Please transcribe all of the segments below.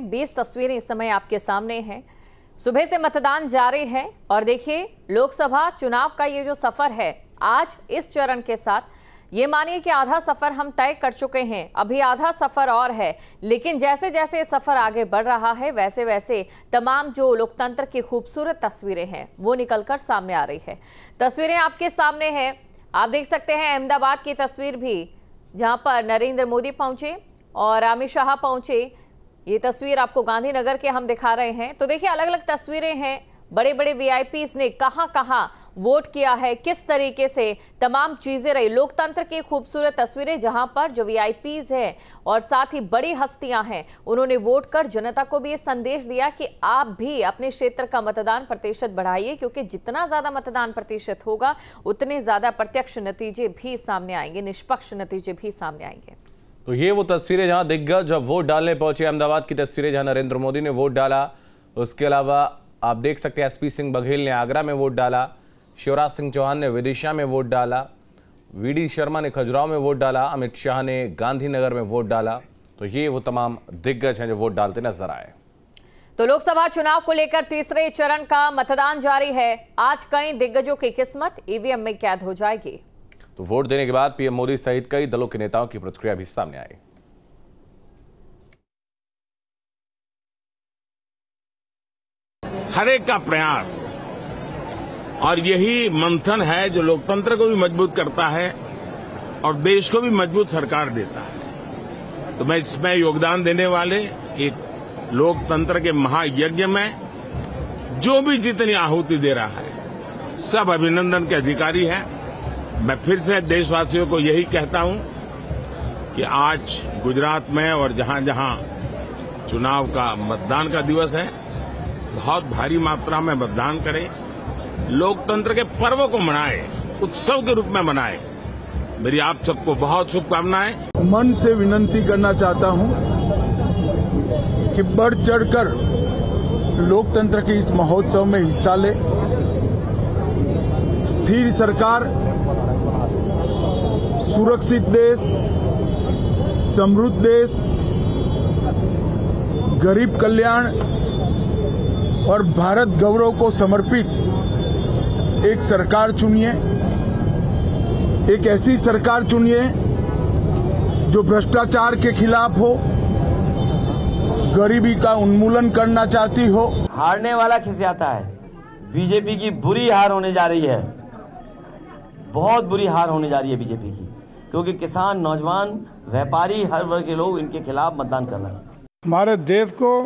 20 तस्वीरें इस समय आपके सामने हैं। सुबह से मतदान जारी है और देखिए लोकसभा चुनाव का ये जो सफर है आज इस चरण के साथ, ये मानिए कि आधा सफर हम तय कर चुके हैं, अभी आधा सफर और है, लेकिन जैसे जैसे सफर आगे बढ़ रहा है वैसे वैसे तमाम जो लोकतंत्र की खूबसूरत तस्वीरें हैं वो निकलकर सामने आ रही है। तस्वीरें आपके सामने हैं, आप देख सकते हैं अहमदाबाद की तस्वीर भी, जहाँ पर नरेंद्र मोदी पहुंचे और अमित शाह पहुंचे। ये तस्वीर आपको गांधीनगर के हम दिखा रहे हैं। तो देखिए अलग अलग तस्वीरें हैं, बड़े बड़े वीआईपीज़ ने कहाँ कहाँ वोट किया है, किस तरीके से तमाम चीज़ें रही। लोकतंत्र की खूबसूरत तस्वीरें जहाँ पर जो वीआईपीज़ हैं और साथ ही बड़ी हस्तियाँ हैं, उन्होंने वोट कर जनता को भी ये संदेश दिया कि आप भी अपने क्षेत्र का मतदान प्रतिशत बढ़ाइए, क्योंकि जितना ज़्यादा मतदान प्रतिशत होगा उतने ज़्यादा प्रत्यक्ष नतीजे भी सामने आएंगे, निष्पक्ष नतीजे भी सामने आएंगे। तो ये वो तस्वीरें जहां दिग्गज जब वोट डालने पहुंचे, अहमदाबाद की तस्वीरें जहां नरेंद्र मोदी ने वोट डाला। उसके अलावा आप देख सकते हैं एसपी सिंह बघेल ने आगरा में वोट डाला, शिवराज सिंह चौहान ने विदिशा में वोट डाला, वीडी शर्मा ने खजुराहो में वोट डाला, अमित शाह ने गांधीनगर में वोट डाला। तो ये वो तमाम दिग्गज हैं जो वोट डालते नजर आए। तो लोकसभा चुनाव को लेकर तीसरे चरण का मतदान जारी है। आज कई दिग्गजों की किस्मत ईवीएम में कैद हो जाएगी। तो वोट देने के बाद पीएम मोदी सहित कई दलों के नेताओं की प्रतिक्रिया भी सामने आई। हर एक का प्रयास और यही मंथन है जो लोकतंत्र को भी मजबूत करता है और देश को भी मजबूत सरकार देता है। तो मैं इसमें योगदान देने वाले एक लोकतंत्र के महायज्ञ में जो भी जितनी आहुति दे रहा है सब अभिनंदन के अधिकारी है। मैं फिर से देशवासियों को यही कहता हूं कि आज गुजरात में और जहां जहां चुनाव का मतदान का दिवस है, बहुत भारी मात्रा में मतदान करें, लोकतंत्र के पर्व को मनाएं, उत्सव के रूप में मनाएं। मेरी आप सबको बहुत शुभकामनाएं। मन से विनती करना चाहता हूं कि बढ़ चढ़कर लोकतंत्र के इस महोत्सव में हिस्सा लें। स्थिर सरकार, सुरक्षित देश, समृद्ध देश, गरीब कल्याण और भारत गौरव को समर्पित एक सरकार चुनिए। एक ऐसी सरकार चुनिए जो भ्रष्टाचार के खिलाफ हो, गरीबी का उन्मूलन करना चाहती हो। हारने वाला खिसियाता है। बीजेपी की बुरी हार होने जा रही है, बहुत बुरी हार होने जा रही है बीजेपी की, क्योंकि किसान, नौजवान, व्यापारी, हर वर्ग के लोग इनके खिलाफ मतदान कर रहे हैं। हमारे देश को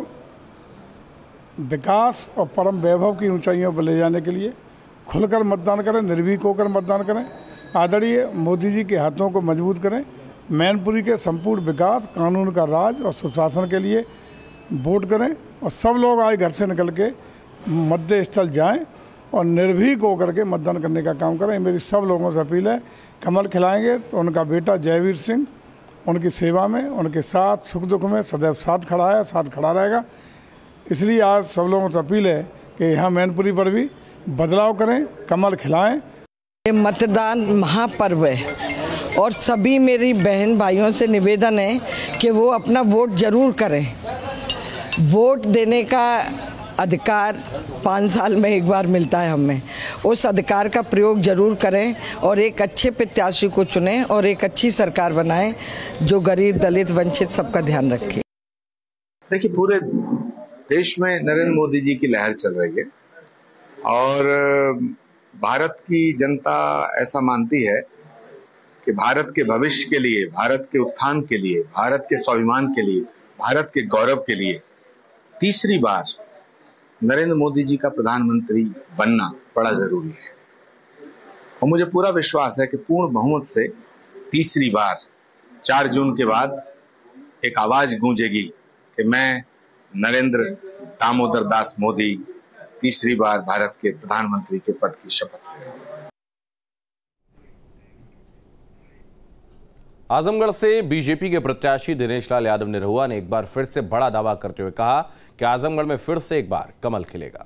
विकास और परम वैभव की ऊंचाइयों पर ले जाने के लिए खुलकर मतदान करें, निर्भीक होकर मतदान करें, आदरणीय मोदी जी के हाथों को मजबूत करें। मैनपुरी के संपूर्ण विकास, कानून का राज और सुशासन के लिए वोट करें और सब लोग आज घर से निकल के मतदेय स्थल जाएँ और निर्भीक होकर के मतदान करने का काम करें। मेरी सब लोगों से अपील है। कमल खिलाएंगे तो उनका बेटा जयवीर सिंह उनकी सेवा में, उनके साथ सुख दुख में सदैव साथ खड़ा है, साथ खड़ा रहेगा। इसलिए आज सब लोगों से अपील है कि यहाँ मैनपुरी पर भी बदलाव करें, कमल खिलाएं। ये मतदान महापर्व है और सभी मेरी बहन भाइयों से निवेदन है कि वो अपना वोट जरूर करें। वोट देने का अधिकार 5 साल में एक बार मिलता है हमें, उस अधिकार का प्रयोग जरूर करें और एक अच्छे प्रत्याशी को चुनें और एक अच्छी सरकार बनाएं जो गरीब, दलित, वंचित सबका ध्यान रखे। देखिए पूरे देश में नरेंद्र मोदी जी की लहर चल रही है और भारत की जनता ऐसा मानती है कि भारत के भविष्य के लिए, भारत के उत्थान के लिए, भारत के स्वाभिमान के लिए, भारत के गौरव के लिए तीसरी बार नरेंद्र मोदी जी का प्रधानमंत्री बनना बड़ा जरूरी है और मुझे पूरा विश्वास है कि पूर्ण बहुमत से तीसरी बार 4 जून के बाद एक आवाज गूंजेगी कि मैं नरेंद्र दामोदर दास मोदी तीसरी बार भारत के प्रधानमंत्री के पद की शपथ लेंगे। आजमगढ़ से बीजेपी के प्रत्याशी दिनेशलाल यादव निरहुआ ने एक बार फिर से बड़ा दावा करते हुए कहा कि आजमगढ़ में फिर से एक बार कमल खिलेगा।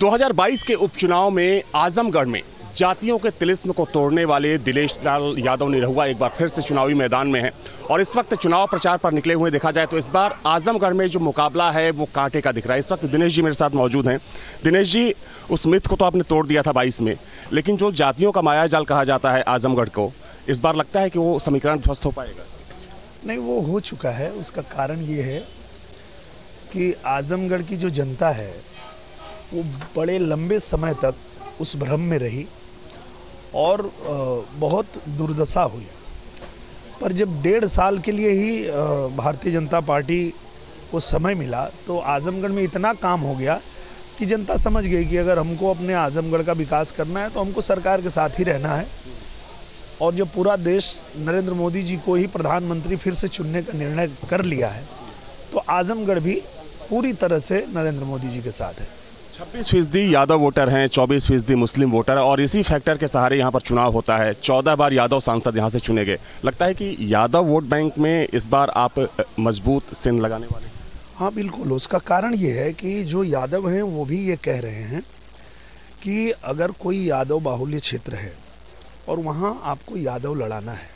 2022 के उपचुनाव में आजमगढ़ में जातियों के तिलिस्म को तोड़ने वाले दिनेशलाल यादव निरहुआ एक बार फिर से चुनावी मैदान में हैं और इस वक्त चुनाव प्रचार पर निकले हुए देखा जाए तो इस बार आजमगढ़ में जो मुकाबला है वो कांटे का दिख रहा है। इस वक्त दिनेश जी मेरे साथ मौजूद हैं। दिनेश जी, उस मिथ को तो आपने तोड़ दिया था 22 में, लेकिन जो जातियों का मायाजाल कहा जाता है आजमगढ़ को, इस बार लगता है कि वो समीकरण ध्वस्त हो पाएगा? नहीं, वो हो चुका है। उसका कारण ये है कि आजमगढ़ की जो जनता है वो बड़े लंबे समय तक उस भ्रम में रही और बहुत दुर्दशा हुई। पर जब 1.5 साल के लिए ही भारतीय जनता पार्टी को समय मिला तो आजमगढ़ में इतना काम हो गया कि जनता समझ गई कि अगर हमको अपने आजमगढ़ का विकास करना है तो हमको सरकार के साथ ही रहना है। और जो पूरा देश नरेंद्र मोदी जी को ही प्रधानमंत्री फिर से चुनने का निर्णय कर लिया है तो आजमगढ़ भी पूरी तरह से नरेंद्र मोदी जी के साथ है। 26% यादव वोटर हैं, 24% मुस्लिम वोटर हैं और इसी फैक्टर के सहारे यहाँ पर चुनाव होता है। 14 बार यादव सांसद यहाँ से चुने गए। लगता है कि यादव वोट बैंक में इस बार आप मजबूत सिन लगाने वाले हैं? हाँ बिल्कुल। उसका कारण ये है कि जो यादव हैं वो भी ये कह रहे हैं कि अगर कोई यादव बाहुल्य क्षेत्र है और वहाँ आपको यादव लड़ाना है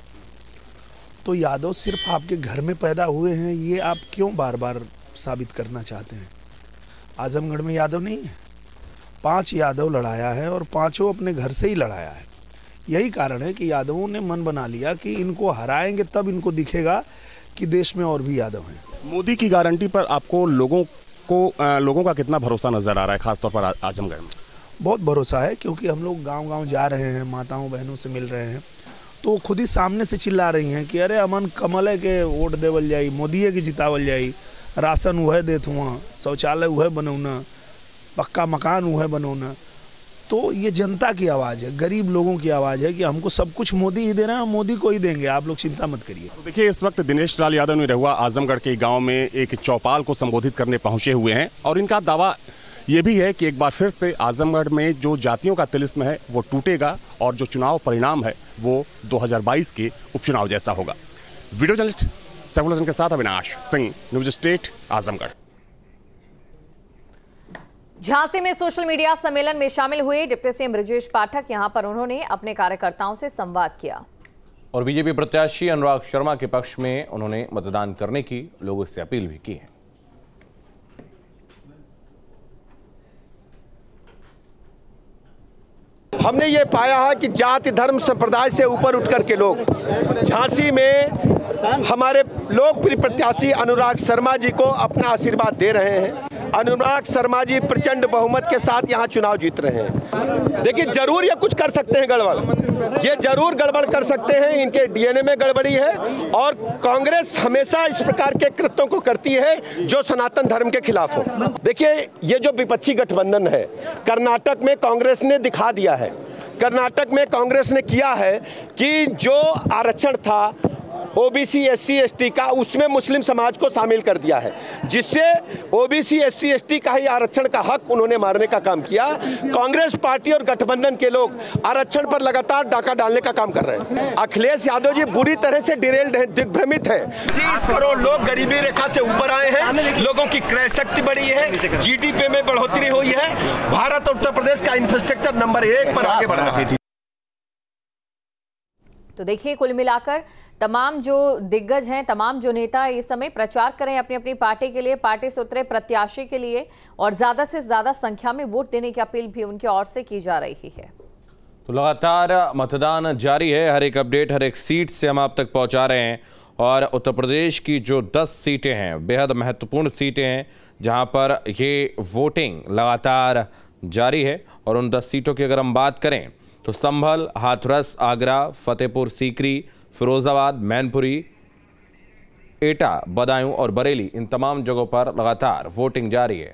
तो यादव सिर्फ आपके घर में पैदा हुए हैं, ये आप क्यों बार बार साबित करना चाहते हैं? आजमगढ़ में यादव नहीं है, 5 यादव लड़ाया है और 5 अपने घर से ही लड़ाया है। यही कारण है कि यादवों ने मन बना लिया कि इनको हराएंगे तब इनको दिखेगा कि देश में और भी यादव हैं। मोदी की गारंटी पर आपको लोगों का कितना भरोसा नज़र आ रहा है, ख़ासतौर पर आजमगढ़ में? बहुत भरोसा है, क्योंकि हम लोग गाँव-गाँव जा रहे हैं, माताओं बहनों से मिल रहे हैं तो खुद ही सामने से चिल्ला रही हैं कि अरे अमन कमल के वोट देवल जाई, मोदी के जितावल जाई, राशन वह देत हुआ, शौचालय वह बनौना, पक्का मकान वह बनौना। तो ये जनता की आवाज़ है, गरीब लोगों की आवाज़ है कि हमको सब कुछ मोदी ही दे रहे हैं, मोदी को ही देंगे, आप लोग चिंता मत करिए। तो देखिए, इस वक्त दिनेशलाल यादव निरहुआ आजमगढ़ के गांव में एक चौपाल को संबोधित करने पहुंचे हुए हैं और इनका दावा ये भी है कि एक बार फिर से आजमगढ़ में जो जातियों का तिलिस्म है वो टूटेगा और जो चुनाव परिणाम है वो 2022 के उपचुनाव जैसा होगा। वीडियो जर्नलिस्ट के साथ अविनाश सिंह, न्यूज़ स्टेट, आजमगढ़। झांसी में सोशल मीडिया सम्मेलन में शामिल हुए डिप्टी सीएम ब्रजेश पाठक। यहां पर उन्होंने अपने कार्यकर्ताओं से संवाद किया और बीजेपी प्रत्याशी अनुराग शर्मा के पक्ष में उन्होंने मतदान करने की लोगों से अपील भी की है। हमने ये पाया है कि जाति धर्म संप्रदाय से ऊपर उठकर के लोग झांसी में हमारे लोकप्रिय प्रत्याशी अनुराग शर्मा जी को अपना आशीर्वाद दे रहे हैं। अनुराग शर्मा जी प्रचंड बहुमत के साथ यहां चुनाव जीत रहे हैं। देखिए, जरूर ये कुछ कर सकते हैं गड़बड़, ये जरूर गड़बड़ कर सकते हैं, इनके DNA में गड़बड़ी है और कांग्रेस हमेशा इस प्रकार के कृत्यों को करती है जो सनातन धर्म के खिलाफ हो। देखिए, ये जो विपक्षी गठबंधन है कर्नाटक में कांग्रेस ने दिखा दिया है। कर्नाटक में कांग्रेस ने किया है कि जो आरक्षण था OBC SC ST का, उसमें मुस्लिम समाज को शामिल कर दिया है, जिससे OBC SC ST का ही आरक्षण का हक उन्होंने मारने का काम किया। कांग्रेस पार्टी और गठबंधन के लोग आरक्षण पर लगातार डाका डालने का काम कर रहे हैं। अखिलेश यादव जी बुरी तरह से डिरेल्ड हैं, दिग्भ्रमित हैं। 30 करोड़ लोग गरीबी रेखा से ऊपर आए हैं, लोगों की क्रय शक्ति बढ़ी है, GDP में बढ़ोतरी हुई है, भारत और उत्तर प्रदेश का इंफ्रास्ट्रक्चर नंबर 1 पर आगे बढ़ रहा है। तो देखिए, कुल मिलाकर तमाम जो दिग्गज हैं, तमाम जो नेता इस समय प्रचार करें अपनी अपनी पार्टी के लिए, पार्टी से उतरे प्रत्याशी के लिए और ज़्यादा से ज़्यादा संख्या में वोट देने की अपील भी उनकी ओर से की जा रही है। तो लगातार मतदान जारी है, हर एक अपडेट हर एक सीट से हम आप तक पहुंचा रहे हैं और उत्तर प्रदेश की जो 10 सीटें हैं बेहद महत्वपूर्ण सीटें हैं जहाँ पर ये वोटिंग लगातार जारी है और उन 10 सीटों की अगर हम बात करें तो संभल, हाथरस, आगरा, फतेहपुर सीकरी, फिरोजाबाद, मैनपुरी, एटा, बदायूं और बरेली, इन तमाम जगहों पर लगातार वोटिंग जारी है।